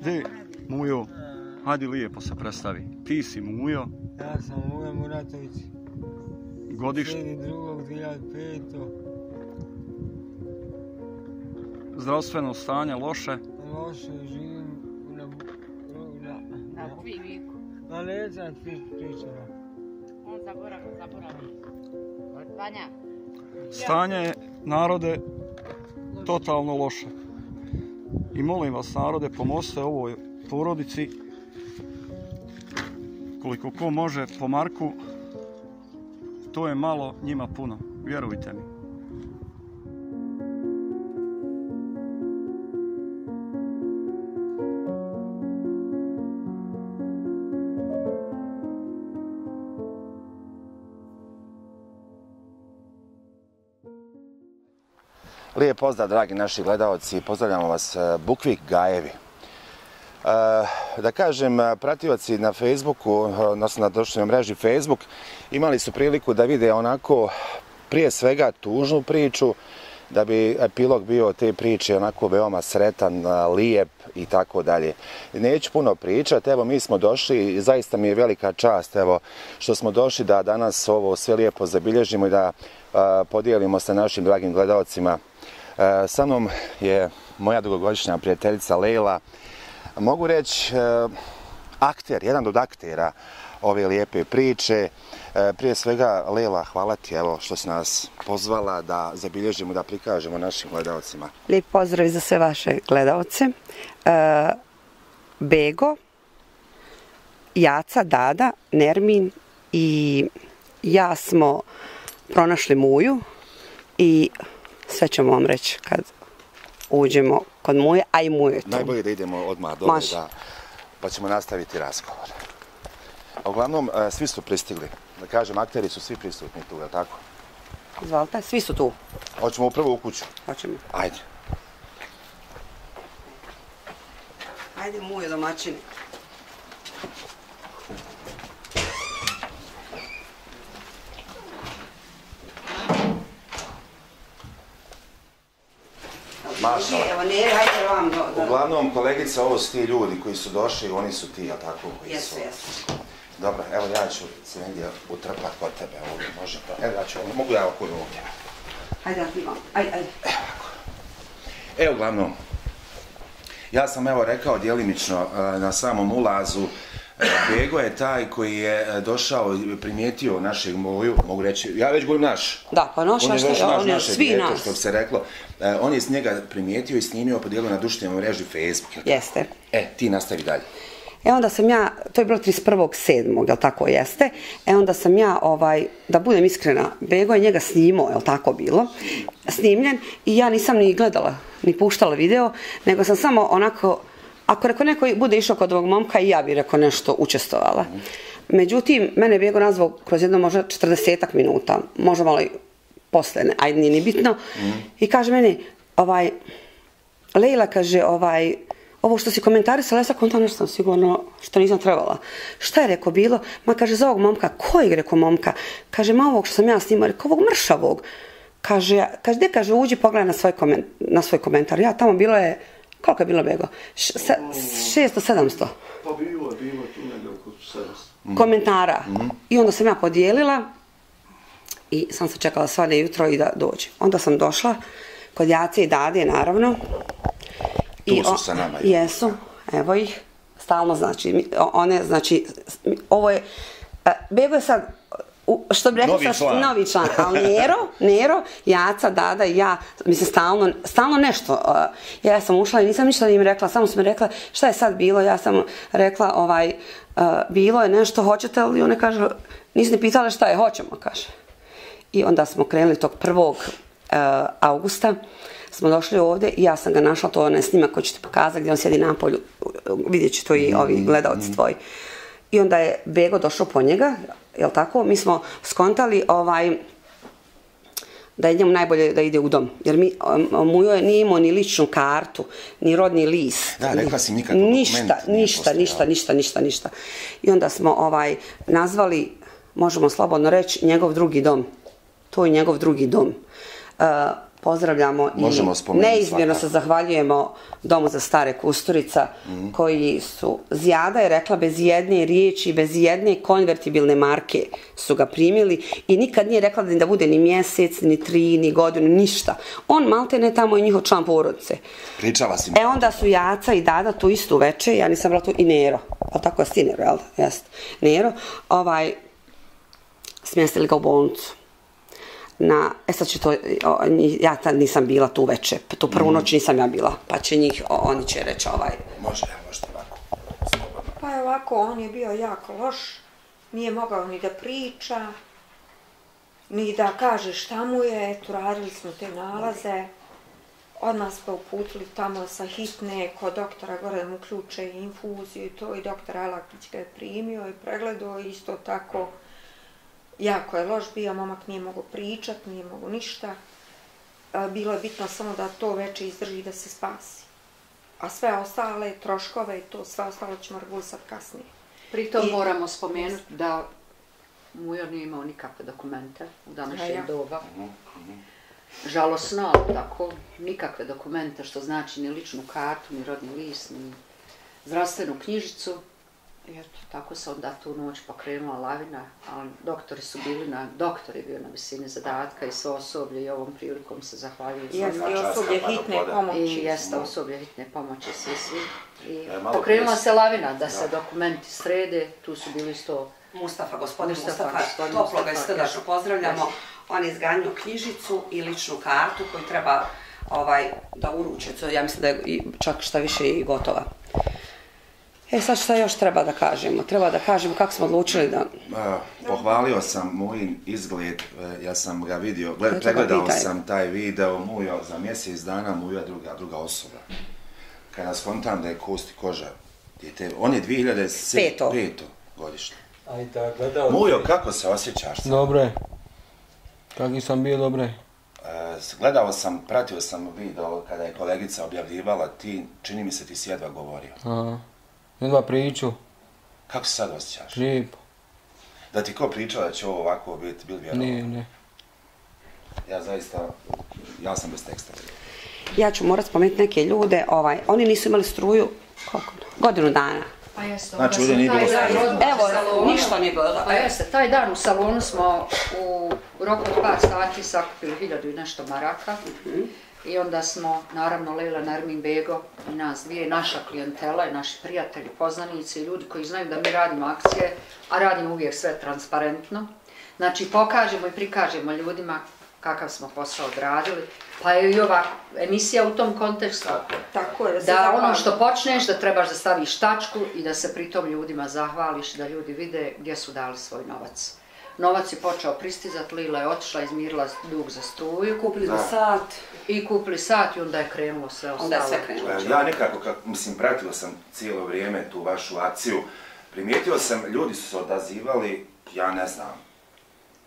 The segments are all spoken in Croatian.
Gdje, Mujo, hajdi lijepo se predstavi. Ti si Mujo. Ja sam Mujo Muratović. Godište? 7.2.2005. Zdravstveno stanje loše? Loše, živim na Kubiviku. Na Leca pričera. On zaboravio. Vanja. Stanje je, narode, totalno loše. I molim vas, narode, pomozite ovoj porodici. Koliko ko može, po Marku. To je malo, njima puno. Vjerujte mi. Lijep pozdrav, dragi naši gledalci, pozdravljamo vas Bukvik Gajevi. Da kažem, pratioci na Facebooku, odnosno na društvenoj mreži Facebook, imali su priliku da vide onako prije svega tužnu priču, da bi epilog bio te priče onako veoma sretan, lijep i tako dalje. Neću puno pričati, evo mi smo došli i zaista mi je velika čast evo što smo došli da danas ovo sve lijepo zabilježimo i da podijelimo sa našim dragim gledalcima. Sa mnom je moja dugogodišnja prijateljica Lejla, mogu reći akter, jedan od aktera ove lijepe priče. Prije svega, Lejla, hvala ti evo što si nas pozvala da zabilježimo, da prikažemo našim gledalcima. Lijep pozdrav za sve vaše gledalce. Bego, Jaca, Dada, Nermin i ja smo pronašli Muju i sve ćemo vam reći kad uđemo kod Muje, a i Muje tu. Najbolje da idemo odmah dole, pa ćemo nastaviti razgovor. Uglavnom, svi su pristigli. Da kažem, akteri su svi prisutni tu, je li tako? Izvalite, svi su tu. Hoćemo upravo u kuću? Hoćemo. Ajde. Ajde, Mujo, domaćini. Maša, uglavnom, kolegica, ovo su ti ljudi koji su došli, oni su ti, je li tako? Jesu, jesu. Dobro, evo ja ću se negdje utrpati kod tebe ovdje, može pa. Evo ja ću, mogu ja ovako ovdje. Hajde, ja ti imam, ajde, ajde. Evo ovako. E, uglavnom, ja sam evo rekao djelimično na samom ulazu, Bego je taj koji je došao i primijetio našeg Muju, mogu reći, ja već govorim naš. Da, pa naš, on je svi naš. Što bi se reklo, on je njega primijetio i snimio, podijelio na društvenoj mreži Facebook. Jeste. E, ti nastavi dalje. E onda sam ja, to je bilo 31.7., jel tako jeste, e onda sam ja, da budem iskrena, Bego je njega snimao, jel tako bilo, snimljen i ja nisam ni gledala, ni puštala video, nego sam samo onako, ako reko neko bude išao kod ovog momka i ja bi reko nešto učestvovala. Međutim, mene je Bego nazvao kroz jedno možda 40-ak minuta, možda malo i posle, ajde nije ni bitno, i kaže meni, Lejla kaže, ovo što si komentarisala, ja sad kontam nešto sam sigurno što nisam trebala. Šta je rekao bilo? Ma kaže, za ovog momka, kojeg rekao momka? Kaže, ma ovog što sam ja snimao, rekao, ovog mršavog. Kaže, gdje kaže, uđi pogledaj na svoj komentar. Ja tamo bilo je, koliko je bilo Bego? 600-700? Pa bilo je, bilo tu negdje oko 700. Komentara. I onda sam ja podijelila i sam se čekala sva ne jutro i da dođe. Onda sam došla kod Jace i Dade, naravno. Tu su sa nama. Jesu, evo ih, stalno znači, one, znači, ovo je, Bego je sad, što bi rekao sad, novi član, ali Nero, Jaca, Dada i ja, mislim, stalno nešto, ja sam ušla i nisam ništa im rekla, samo sam rekla, šta je sad bilo, ja sam rekla, bilo je nešto, hoćete li, one kaže, nisu ni pitale šta je, hoćemo, kaže. I onda smo krenuli tog 1. augusta, smo došli ovdje i ja sam ga našla, to je onaj snimak koji ću ti pokazati gdje on sjedi na polju, vidjet ću to i ovi gledalci tvoji. I onda je Bego došao po njega, jel tako? Mi smo skontali da je njemu najbolje da ide u dom, jer Mujo nije imao ni ličnu kartu, ni rodni list. Da, rekla si nikakav dokument. Ništa. I onda smo nazvali, možemo slobodno reći, njegov drugi dom. To je njegov drugi dom. pozdravljamo i neizmjerno se zahvaljujemo Domu za stare Kusturica koji su, Zijada je rekla, bez jedne riječi, bez jedne konvertibilne marke su ga primili i nikad nije rekla da bude ni mjesec, ni tri, ni godinu, ništa. On malte ne tamo i njihov član porodice. Pričava si mi. E onda su Jaca i Dada tu istu veče, ja nisam bila tu, i Nero. Ali tako je si Nero, jel da? Jeste. Nero, smjestili ga u bolnicu. E sad će to, ja tad nisam bila tu veče, tu prvu noć nisam ja bila, pa će njih, oni će reći Možda ovako. Pa je ovako, on je bio jako loš, nije mogao ni da priča, ni da kaže šta mu je, tu radili smo te nalaze, od nas pa uputili tamo sa hitne, kod doktora gore mu ključe i infuziju i to, i doktor Alagić ga je primio i pregledao isto tako. Jako je loš bio, momak nije mogo pričat, nije mogo ništa. Bilo je bitno samo da to veče izdrži da se spasi. A sve ostale troškove i to, sve ostalo ćemo regulisati kasnije. Pritom moramo spomenuti da Mujo nije imao nikakve dokumente u današnjem doba. Žalosno, tako, nikakve dokumente, što znači ni ličnu kartu, ni rodni list, ni zdravstvenu knjižicu. Tako se onda tu noć pokrenula lavina, ali doktor je bio na visini zadatka i sve osoblje i ovom prilikom se zahvaljuju. Jeste, i osoblje hitne pomoći. I jeste, osoblje hitne pomoći, svi. Pokrenula se lavina da se dokumenti srede, tu su bili isto... Mustafa, toplo ga isto dašu pozdravljamo. On je izganjio knjižicu i ličnu kartu koju treba da uruče, ja mislim da je čak šta više i gotova. E sad šta još treba da kažemo? Treba da kažemo kako smo odlučili da... Pohvalio sam moj izgled, ja sam ga vidio, pregledao sam taj video, Mujo za mjesec dana, Mujo druga osoba. Kada skontam da je kost i koža, on je 2005. godišnje. Mujo, kako se osjećaš? Dobro je. Kako sam bio, dobro je. Gledao sam, pratio sam video kada je kolegica objavljivala, čini mi se ti si jedva govorio. Jedva priču. Kako se sad osjećaš? Lijepo. Da ti ko pričao da će ovo ovako biti, bil vjerovatno? Ne. Ja zaista, ja sam bez teksta. Ja ću morat spomenuti neke ljude, oni nisu imali struju, koliko? Godinu dana. Pa jeste. Znači, ovdje nije bilo struju. Evo, ništa nije bilo. Pa jeste, taj dan u salonu smo u roku od 2 sati sakupili 1000 i nešto maraka. I onda smo, naravno, Lejla, Nermin, Bego i nas dvije, naša klijentela i naši prijatelji, poznanici i ljudi koji znaju da mi radimo akcije, a radimo uvijek sve transparentno. Znači, pokažemo i prikažemo ljudima kakav smo posao odradili. Pa je i ova emisija u tom kontekstu. Tako je. Da ono što počneš, da trebaš da staviš tačku i da se pritom ljudima zahvališ, da ljudi vide gdje su dali svoj novac. Novac je počeo pristizat, Lila je otišla, izmirila dug za struju. Kupili sat i onda je krenulo sve ostalo. Ja nekako, pratio sam cijelo vrijeme tu vašu akciju. Primijetio sam, ljudi su se odazivali, ja ne znam.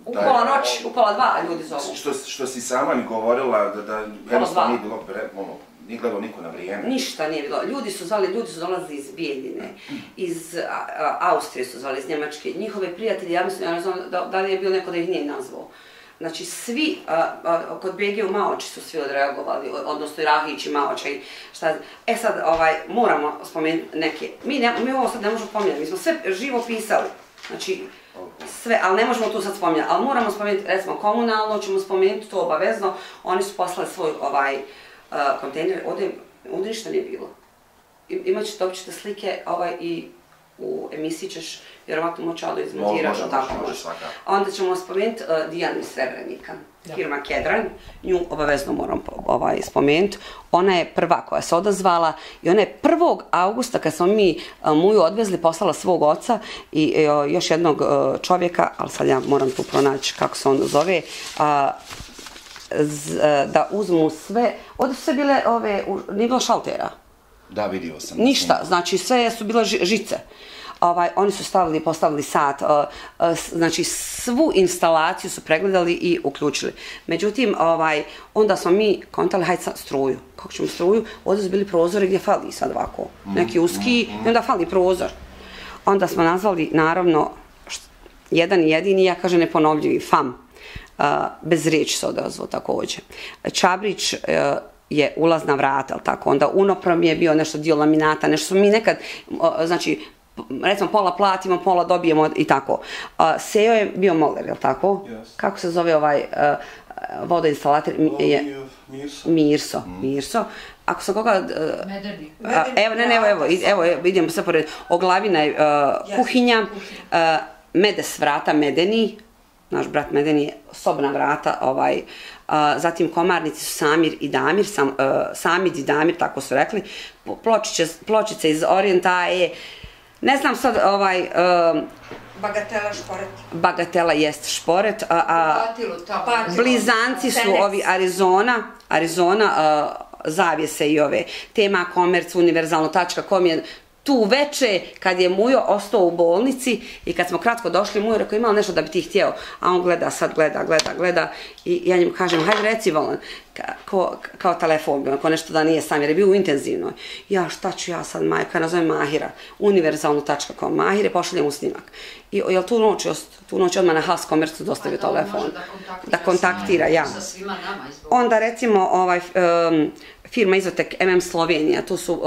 U pola noć, u pola dva ljudi zovu. Što si sama mi govorila, da jednostavno nije bilo premalo. Nije gledao niko na vrijeme. Ništa nije bilo. Ljudi su zvali, ljudi su dolazili iz Bijeljine, iz Austrije su zvali, iz Njemačke. Njihove prijatelje, ja mislim, ja ne znam da li je bilo neko da ih nije nazvao. Znači, svi, kod Bege u Maoči su svi odreagovali, odnosno i Rahić i Maoča i šta. E sad, moramo spomenuti neke. Mi ovo sad ne možemo spomenuti, mi smo sve živo pisali. Znači, sve, ali ne možemo tu sad spomenuti. Ali moramo spomenuti, recimo, komunalno ćemo spomenuti, to obavezno. Oni su poslali svoj kontejner, ovdje ništa nije bilo. Imaćete, dobit ćete slike i u emisiji ćeš vjerovatno moći ovo izmontirati. Može svaka. Onda ćemo spomenuti Dijanu iz Srebrenika, Hrma Kedranj, nju obavezno moram spomenuti. Ona je prva koja se odazvala i ona je 1. augusta kad smo mi Muju odvezli, poslala svog oca i još jednog čovjeka, ali sad ja moram tu pronaći kako se on zove, da uzmu sve, ovdje su sve bile, nije bilo šaltera. Da, vidio sam. Ništa, znači sve su bile žice. Oni su stavili, postavili sat, znači svu instalaciju su pregledali i uključili. Međutim, onda smo mi kontali, hajde sad struju. Kako ćemo struju? Ovdje su bili prozori gdje fali sad ovako, neki uski, i onda fali prozor. Onda smo nazvali, naravno, jedan i jedini, ja kažem neponovljivi, FAM. bez riječi se odazvao također. Čabrić je ulazna vrata, onda unoprom je bio nešto dio laminata, nešto smo mi nekad, znači, recimo pola platimo, pola dobijemo i tako. Seo je bio moler, je li tako? Kako se zove ovaj vodoinstalater? Mirso. Mirso. Ako sam koga... Evo, idemo sve pored. Oglavina je kuhinja, medes vrata, medeni, naš brat medeni je sobna vrata, zatim komarnici su Samir i Damir, Samid i Damir, tako su rekli, pločice iz Orijentaje, ne znam sad, bagatela, šporet. Bagatela jeste šporet, blizanci su ovi Arizona, zavijese i ove, tema komerc, univerzalno.com je tu veče kad je Mujo ostao u bolnici i kad smo kratko došli, Mujo rekao imao nešto da bi ti htjeo, a on gleda sad, gleda i ja njemu kažem hajde reci volan, kao telefon, kao nešto da nije sam jer je bio u intenzivnoj. Ja šta ću ja sad majka, nazovem Mahira, univerzalno.com, Mahire pošaljem u snimak. I jel tu noć odmah na Has Komercu dostavio telefon, da kontaktira, ja. Onda recimo firma Izotek MM Slovenija, tu su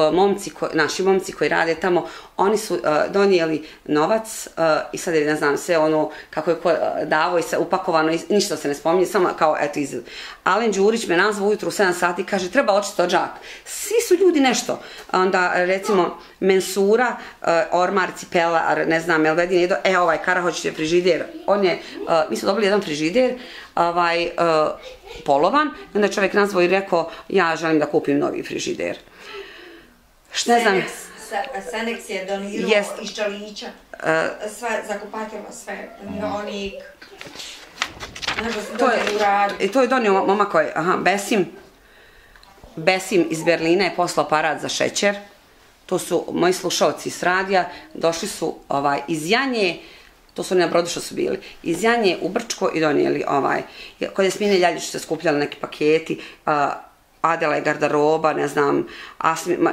naši momci koji rade tamo, oni su donijeli novac i sad je, ne znam, sve ono kako je davo i se upakovano, ništa se ne spominje, samo kao eto izgled. Alen Đurić me nazvao ujutru u 7 sati i kaže treba očito džak. Svi su ljudi nešto. Onda recimo mensura, ormar, cipela, ne znam, Elvedin jedo, ovaj Karahoć je frižider, mi smo dobili jedan frižider, polovan, i onda je čovjek nazvao i rekao ja želim da kupim novi frižider. Ne znam... Senex je donirao iz Čalića, zakupatilo sve, onik, donio u radu. I to je donio mama koji, Besim iz Berlina je poslao aparat za šećer, to su moji slušalci iz radija, došli su iz Janje, to su oni na brodu što su bili, iz Janje u Brčko i donijeli kod je Smine Ljaljić se skupljali neki paketi, Adela je gardaroba, ne znam,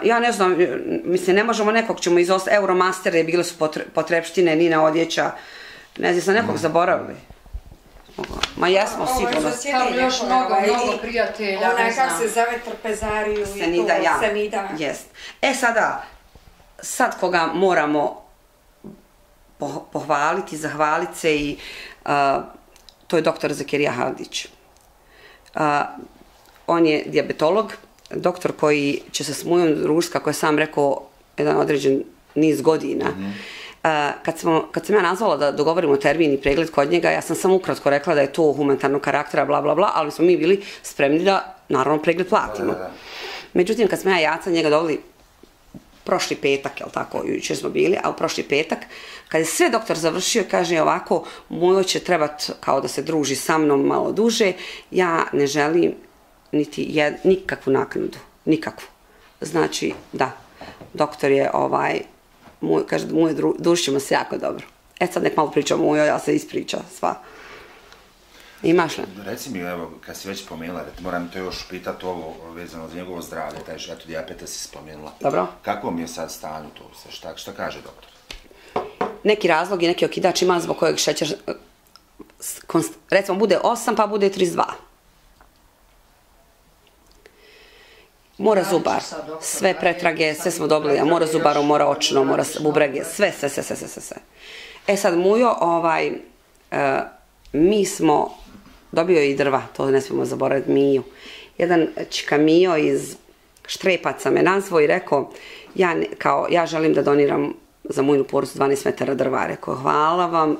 ja ne znam, mislim ne možemo nekog ćemo izostaviti, Euromaster je bile su potrepštine, Nina odjeća, ne znam, sam nekog zaboravili. Ma jesmo, sigurno. Tam još mnogo prijatelja, ne znam. Ona kako se zove trpezariju i to, Senida. E sada, sad koga moramo pohvaliti, zahvaliti se i to je doktor Zakarija Haldić. On je dijabetolog, doktor koji će se s Mujom družiti, kako je sam rekao, jedan određen niz godina. Kad sam ja nazvala da dogovorimo termin i pregled kod njega, ja sam samo ukratko rekla da je to humanitarnog karaktera, bla, bla, bla, ali smo mi bili spremni da, naravno, pregled platimo. Međutim, kad smo ja i Jaca njega doveli prošli petak, jel tako, jučer smo bili, a u prošli petak, kad je sve doktor završio, kaže ovako, Mujo će trebati kao da se druži sa mnom malo duže, ja ne želim niti nikakvu naknadu, nikakvu. Znači, da, doktor je kaže da Mujo družit ćemo se jako dobro. E sad nek malo priča Mujo, ja se ispriča sva. Imaš li? Reci mi, evo, kad si već spomenula, moram to još pitati ovo vezano za njegovo zdravlje, taj šetu dijabeta si spomenula. Dobro. Kako mi je sad stanju to? Šta kaže doktor? Neki razlog i neki okidač ima zbog kojeg šećer, recimo bude 8 pa bude 32. Mora zubar, sve pretrage, sve smo dobili, a mora zubaru, mora očno, mora bubrege, sve. E sad Mujo, mi smo, dobio i drva, to ne smijemo zaboraviti, Miju. Jedan čika Mijo iz Štrepaca me nazvao i rekao, ja želim da doniram za Mujnu porodicu 12 metara drva. Rekao, hvala vam,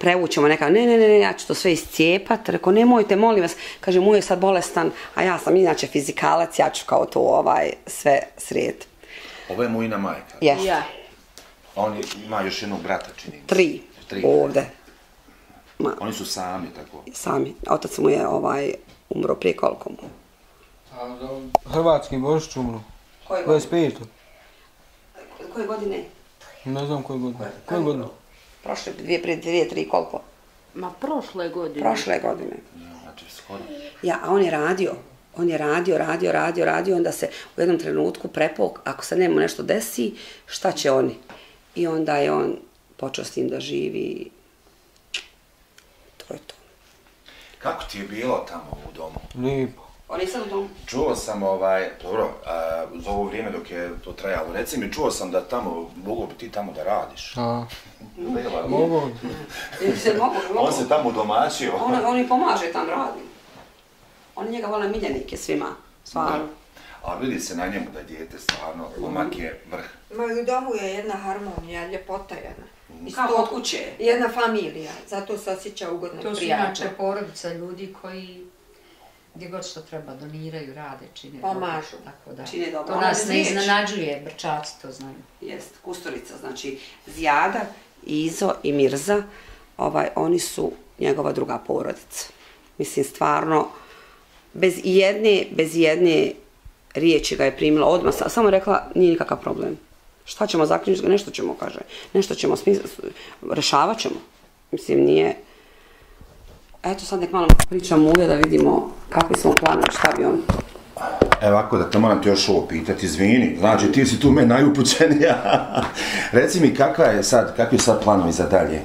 prevućemo nekako, ne, ja ću to sve iscijepat. Rekao, nemojte, molim vas, kaže, Mujo je sad bolestan, a ja sam inače fizikalac, ja ću kao to sve srijeti. Ovo je Mujina majka? Jeste. On ima još jednog brata, čini mi se? 3, ovde. Oni su sami, tako? Sami. Otac mu je umro prije koliko mu? Hrvatski Božić umro. Koje godine? 25. Koje godine? Ne znam koje godine. Koje godine? Prošle, prije 2, 3, koliko? Ma prošle godine. Prošle godine. Znači, skoro. Ja, a on je radio. On je radio, onda se u jednom trenutku prepao, ako se njemu nešto desi, šta će oni? I onda je on počeo s tim da živi. Kako ti je bilo tamo u domu? Lijepo. Oni sad u domu. Čuo sam, dobro, za ovo vrijeme dok je to trajalo, reci mi, čuo sam da tamo, mogu bi ti tamo da radiš. A, mogu. On se tamo domaćio. On i pomaže tam radi. On njega vole miljenike svima, stvarno. A vidi se na njemu da dijete stvarno, omak je vrh. Ma i u domu je jedna harmonija, ljepota jedna. Kao od kuće je. Jedna familija, zato se osjeća ugodno prijača. To su inače porodica ljudi koji gdje god što treba doniraju, rade, čine dobro. Pomažu, čine dobro. To nas ne iznenađuje, Brčaci to znaju. Jest, Kusturica, znači Zijada, Izo i Mirza, oni su njegova druga porodica. Mislim, stvarno, bez jedne riječi ga je primila odmah, samo je rekla nije nikakav problem. Šta ćemo zaključiti, nešto ćemo, kaže, nešto ćemo, rešavat ćemo. Mislim, nije... Eto, sad nek malo pričamo uvijek da vidimo kakvi smo planovi, šta bi on... Evo, ako da te moram ti još ovo pitati, izvini, znači ti si tu me najupućenija. Reci mi, kakvi su sad planovi za dalje?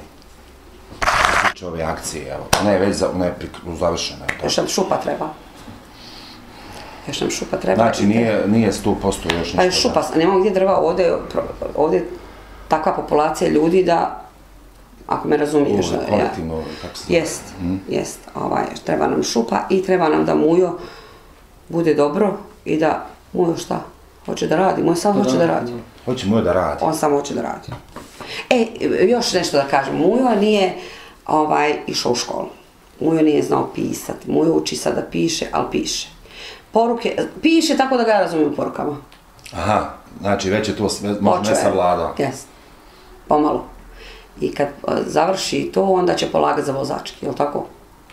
Uče ove akcije, evo, ona je već završena. Još nam šupa treba. Još nam šupa treba. Znači nije 100% još nešto. Šupa, nemamo gdje drva, ovdje je takva populacija ljudi da, ako me razumiješ. Kolektivno, kako se... Jest, treba nam šupa i treba nam da Mujo bude dobro i da Mujo šta? Hoće da radi, Mujo samo hoće da radi. Hoće Mujo da radi. On samo hoće da radi. E, još nešto da kažem, Mujo nije išao u školu. Mujo nije znao pisati, Mujo uči sad da piše, ali piše. Poruke, piše tako da ga ja razumijem porukama. Aha, znači već je to možda ne savladao. Jes, pomalo. I kad završi to, onda će polagati za vozački, je li tako?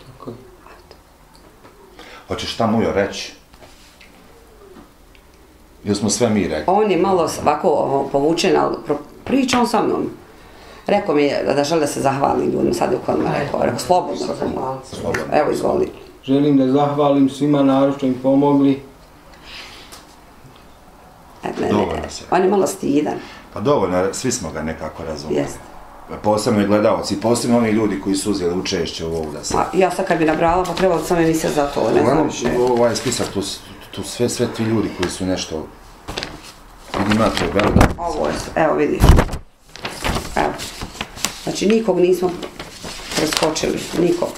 Tako je. Hoćeš šta Mujo reći? Jel smo sve mi rekli? On je malo ovako povučen, ali priča on sa mnom. Rekao mi je da želi da se zahvalim ljudima, sad je u kojima rekao, slobodno. Evo, izvoli. Želim da zahvalim svima, naročito im pomogli. Dovoljno se. On je malo stidan. Pa dovoljno, svi smo ga nekako razumeli. Posebno i gledalci, posebno oni ljudi koji su uzeli učešće u ovu da se... Ja sad kad bi nabrala, pa trebalo sam emisija za to, ne znam više. Ovaj spisak, tu sve ti ljudi koji su nešto... Vidim, ja to je velika. Ovo je, evo vidi. Evo. Znači nikog nismo... preskočili, nikog,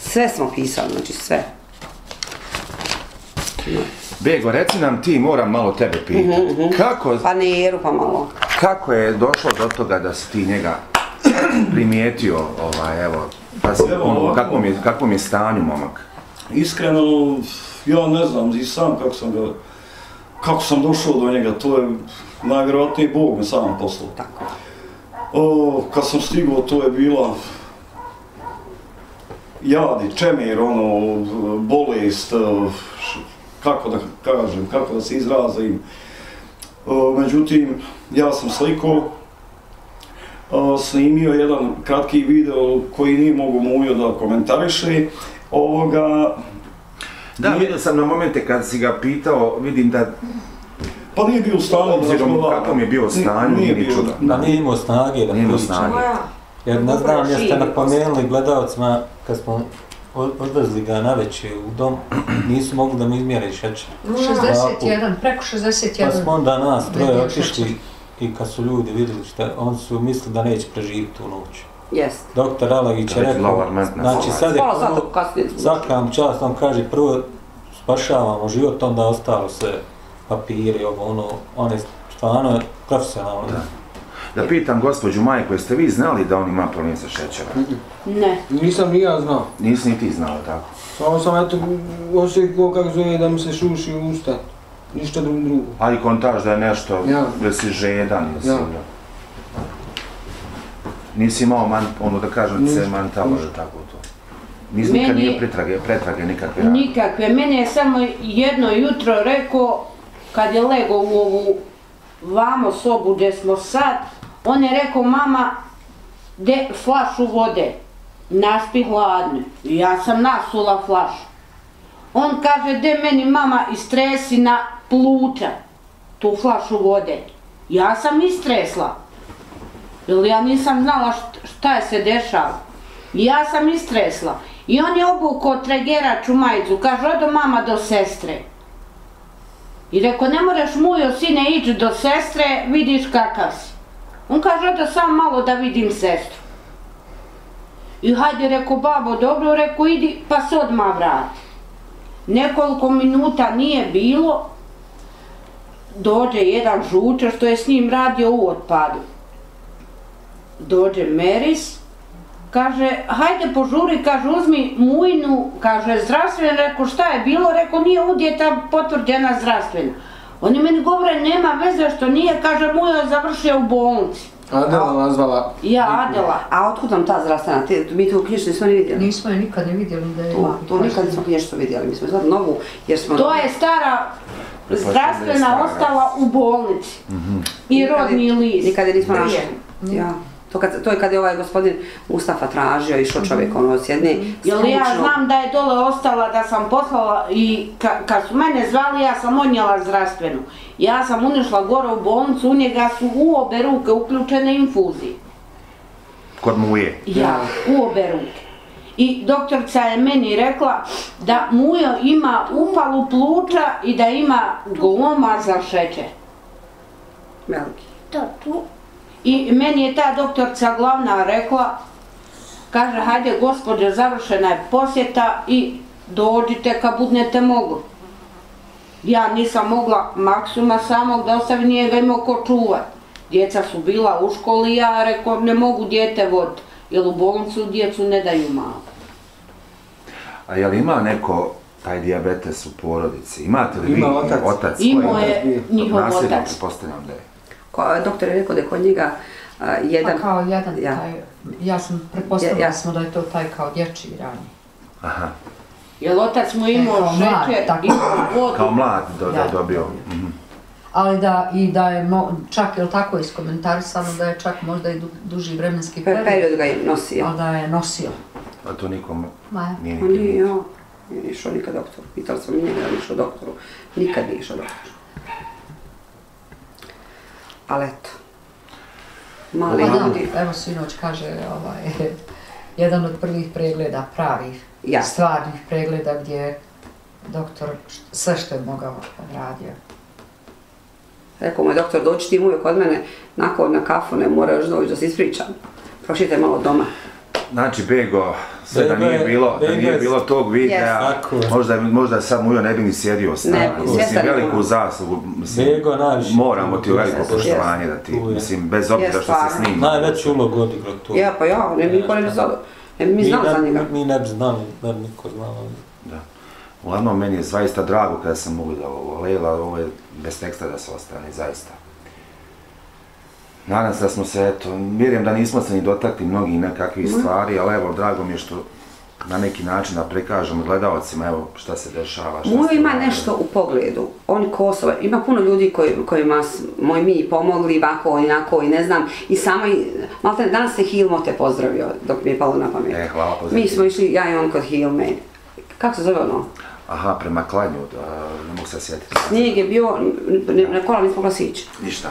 sve smo pisali, znači sve. Bego, reci nam ti, moram malo tebe pitati, kako... Pa ne jeru pa malo. Kako je došlo do toga da si ti njega primijetio, evo, kakvom je stanju momak? Iskreno, ja ne znam i sam kako sam došao do njega, to je najvjerojatnije Bog me sam poslao. Tako. Kad sam stigao, to je bila... Jadi, čemir, bolest, kako da kažem, kako da se izrazim. Međutim, ja sam slikao, snimio jedan kratki video koji nije mogu Mujo da komentariše. Da, vidio sam na momente kad si ga pitao, vidim da... Pa nije bio u stanju, obzirom kako mi je bio u stanju, nije čudo. Da, nije imao snage da pričam. Jer ne znam, jeste napomenuli gledalcima, kad smo odvezli ga na veće u dom, nisu mogli da mi izmjere šećer. 61, preko 61. Pa smo onda nas troje otišli i kad su ljudi vidjeli što, oni su mislili da neće preživiti u noć. Jeste. Doktor Alagić je rekao, znači sad je zakam čast, on kaže prvo spašavamo život, onda ostalo se papiri, on je stvarno profesionalno. Da pitam gospođu majku, jeste vi znali da on ima problem sa šećerom? Ne. Nisam ni ja znao. Nisi ni ti znao, tako? Samo sam, eto, osjećao kako zove da mi se šuši u usta. Ništa drugo. Ali kontaž da je nešto, da si žedan, da si... Nisi imao, da kažem, se mantalo, da tako to. Nisi nikad nije pretrage nikakve rane. Nikakve. Mene je samo jedno jutro rekao, kad je legao u ovu vamo sobu gdje smo sad, on je rekao, mama, de flašu vode, naspi hladne. Ja sam nasula flašu. On kaže, de meni mama istresi na pluća tu flašu vode. Ja sam istresla, jer ja nisam znala šta je se dešava. Ja sam istresla I on je obukao tragerač u majicu, kaže, odo mama do sestre. I rekao, ne moraš mujo sine ići do sestre, vidiš kakav si. On kaže, odo samo malo da vidim sestru. I hajde, rekao, babo, dobro, rekao, idi, pa se odmah vrati. Nekoliko minuta nije bilo, dođe jedan žučar što je s njim radio u otpadu. Dođe Meris, kaže, hajde požuri, kaže, uzmi mujnu, kaže, zdravstvena, rekao, šta je bilo, rekao, nije udjeta potvrđena zdravstvena. Oni meni govore, nema veze što nije, kaže, mujo je završio u bolnici. Adela nazvala. Ja, Adela. A otkud nam ta zdravstvena? Mi tu knjižnicu nismo ni vidjeli? Nismo je nikad ne vidjeli. To nikad nismo knjižnicu vidjeli, mi smo sad novu, jer smo... To je stara... Zdravstvena ostala u bolnici i rodni list. Nikada nismo našli. To je kada je ovaj gospodin Mustafa tražio, išao čovjek ono s jedne slučno. Ja znam da je dole ostala, da sam poslala i kad su mene zvali ja sam odnijela zdravstvenu. Ja sam unišla gore u bolnicu, u njega su u obe ruke uključene infuzije. Kod muje? Ja, u obe ruke. I doktorca je meni rekla da mujo ima upalu pluća i da ima gloma za šećer. I meni je ta doktorca glavna rekla, kaže, hajde gospođo, završena je posjeta i dođite kad budete mogli. Ja nisam mogla maksima samog da ostavim, nije ga imao ko čuvat. Djeca su bila u školi i ja rekao, ne mogu djete voditi. Jer u bolnicu djecu ne daju malo. A je li imao neko taj dijabetes u porodici? Imate li vi otac? Imao je njihov otac. Doktor je rekao da je kod njega jedan... Pa kao jedan taj... Ja sam pretpostavila da je to taj kao dječji ranije. Jer otac mu imao šećer, imao vodu. Kao mlad dobio. Ali da, i da je čak, jel tako, iskomentarisano da je čak možda i duži vremenski period. Period ga je nosio. Ali da je nosio. A to nikom nije nikad nije. Nije išao nikad doktoru. Pitala sam njega da je išao doktoru. Nikad nije išao doktoru. Ali eto. Mali ljudi. Evo sinoć kaže jedan od prvih pregleda pravih, stvarnih pregleda gdje je doktor sve što je mogao radio. Rekao mu je doktor, dođi ti mujo kod mene, nakon na kafu ne mora još doći da se ispričam. Prošite malo doma. Znači, Bego, sve da nije bilo tog videa, možda sad mujo ne bi ni sjedio s nama. Mislim, veliku zaslugu, moramo ti veliko poštovanje da ti, mislim, bez obzira što se snima. Najveću ulogu odigrao to. Ja, pa ja, niko ne bi znao. Ne bi mi znao za njega. Mi ne bi znali, ne bi niko znao. Uglavnom, meni je zaista drago kada sam ugledao ovo, Lejla, ovo je bez teksta da se ostane, zaista. Nadam se da smo se, eto, vjerujem da nismo se ni dotakli mnogih nekakvih stvari, ali evo, drago mi je što na neki način da prikažemo gledalcima, evo, šta se dešava. Mujo ima nešto u pogledu, on kosovo, ima puno ljudi kojima smo mi pomogli, ovako, inako, i ne znam, i samo, malo te, danas se Hilmote pozdravio, dok mi je palo na pamet. E, hvala, pozdravio. Mi smo išli, ja i on kod Hilme, kako se zove ono? Aha, prema Klanju, ne mogu se sjetiti. Snijeg je bio, na kola nismo mogla sići. Ništa.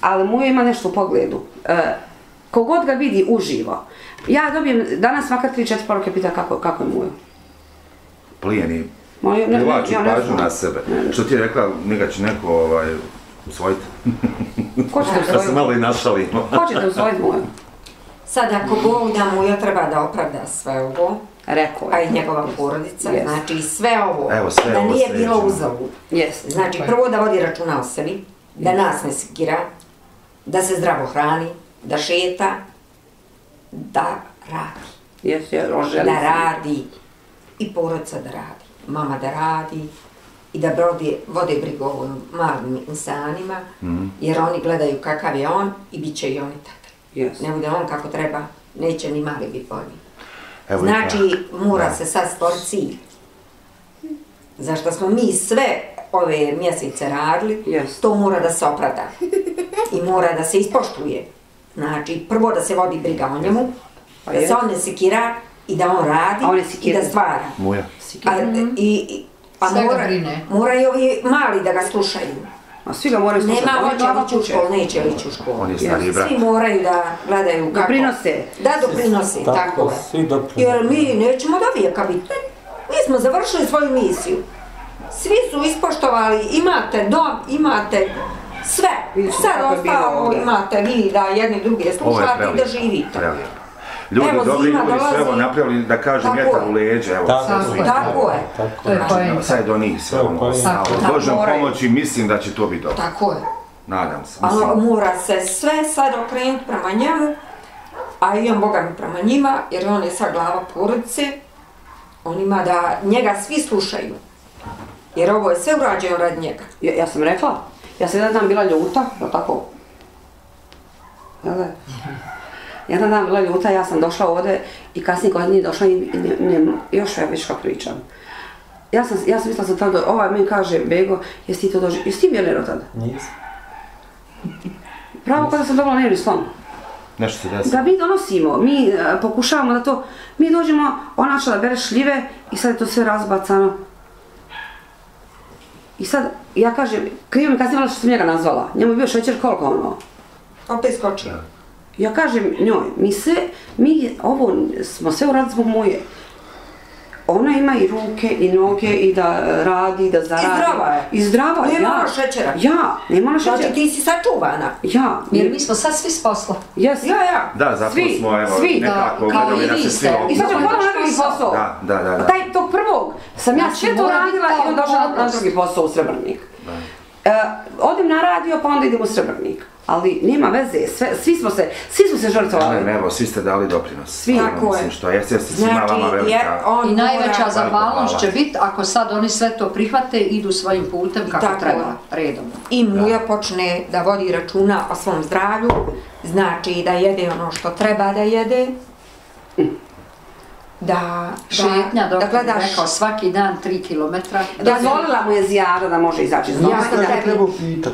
Ali mujo ima nešto u pogledu. Kogod ga vidi uživo. Ja dobijem danas makar 3-4 poruke pita kako je mujo. Plijeni, privlači pažnju na sebe. Što ti je rekla, njega će neko usvojiti. Ko će te usvojiti? Da se malo i našalimo. Ko će te usvojiti mujo? Sad ako Bog da mujo treba da opravda sve ovo, pa i njegova porodica, znači sve ovo, da nije bilo uzalud. Znači prvo da vodi računa o sebi, da nas ne sekira, da se zdravo hrani, da šeta, da radi. Da radi i porodica da radi, mama da radi i da vode brigu o malim insanima, jer oni gledaju kakav je on i bit će i oni takav. Ne bude on kako treba, neće ni mali biti bolji. Znači, mora se sad stvoriti cilj. Zašto smo mi sve ove mjesece radili, to mora da se opravda. I mora da se ispoštuje. Znači, prvo da se vodi briga o njemu, da se on ne sekira i da on radi i da stvara. Mora i ovi mali da ga slušaju. A svi ga moraju slušati. Nema moj baba će u školu, neće lići u školu. Svi moraju da gledaju kako. Doprinose. Da, doprinose, tako je. Jer mi nećemo do vijeka biti. Mi smo završili svoju misiju. Svi su ispoštovali, imate dom, imate sve. Sad ostalo imate vi da jedni druge slušate i da živite. Ljudi dobri, ljudi sve ovo napravili, da kažem, vjetar u leđe, evo. Tako je. Sad je do njih sve ono. Božom pomoći mislim da će to biti dobro. Tako je. Nadam se. Ali mora se sve sad okrenuti prema njemu, a i on Boga mi prema njima, jer on je sad glava porodice. On ima da njega svi slušaju. Jer ovo je sve urađeno radi njega. Ja sam rekla, ja sam jedan dan bila ljuta, jel' tako? Jel' da je? Jedan dan bila ljuta, ja sam došla ovdje i kasnije kod njih došla i još već kao pričam. Ja sam mislila sam tada, ovaj meni kaže, Bego, jesi ti to doživio? Jesi ti bjelero tada? Nisam. Pravo kada sam dobila nervni slom. Nešto se desilo. Da mi donosimo, mi pokušavamo da to, mi dođemo, ona će da bere šljive i sad je to sve razbacano. I sad, ja kažem, krivo mi kasnije što sam njega nazvala, njemu je bio šećer koliko ono. Opet skočila. Ja kažem njoj, mi ovo smo sve uradili zbog moje. Ona ima i ruke i noge i da radi, da zaradi. I zdrava je. I zdrava je, ja. Nema ona šećera. Ja, nema ona šećera. Znači ti si sačuvana. Ja. Jer mi smo sad svi s posla. Jes. Ja. Da, zapravo smo, evo, nekako gledali da se svi ovdje. I sad ćemo ponovno radili posao. Da. Taj tog prvog sam ja sve to radila i onda došla na drugi posao u Srebrnik. Odim na radio pa onda idem u Srebrenik, ali nema veze, svi smo se žrtvovali. Evo, svi ste dali doprinos. Svi, tako je. I najveća zahvalnost će biti ako sad oni sve to prihvate i idu svojim putem kako treba, redom. I Muja počne da vodi računa o svom zdravlju, znači da jede ono što treba da jede. Da, šetnja, dok je rekao, svaki dan 3 kilometra. Dozvolila mu je Zijada da može izaći iz doma. Ja sam trebao pitat.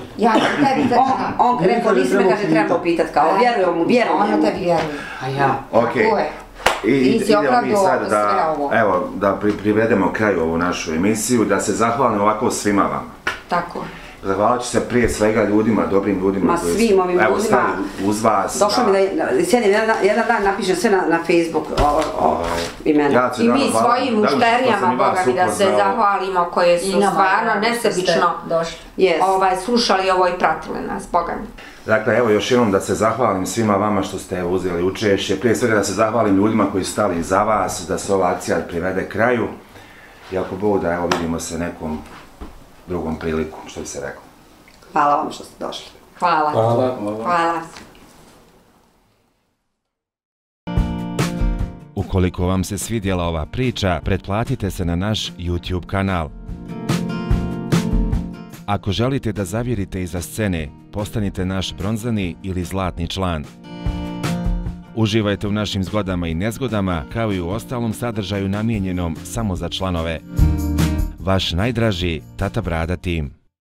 On rekao, nisam me kaže trebao pitat, kao vjerujem mu, vjerujem mu. Ona tebi vjeruje. A ja. Tako je. Idemo mi sad da privedemo kraju ovu našu emisiju, da se zahvalim ovako svima vama. Tako je. Zahvalit ću se prije svega ljudima, dobrim ljudima. Ma svim ovim ljudima. Evo, stali uz vas. Došlo mi da sjedim jedan dan, napišem sve na Facebook imena. I mi svojim mušterijama, Boga mi, da se zahvalimo, koje su stvarno nesebično slušali ovo i pratili nas, Boga mi. Dakle, evo još jednom da se zahvalim svima vama što ste uzeli učešće. Prije svega da se zahvalim ljudima koji stali za vas, da se ova akcija privede kraju. I ako Bog da, evo vidimo se nekom drugom priliku, što bi se rekao. Hvala vam što ste došli. Hvala. Hvala. Ukoliko vam se svidjela ova priča, pretplatite se na naš YouTube kanal. Ako želite da zavirite iza scene, postanite naš bronzani ili zlatni član. Uživajte u našim zgodama i nezgodama, kao i u ostalom sadržaju namijenjenom samo za članove. Vaš najdraži Tata Brada Tim.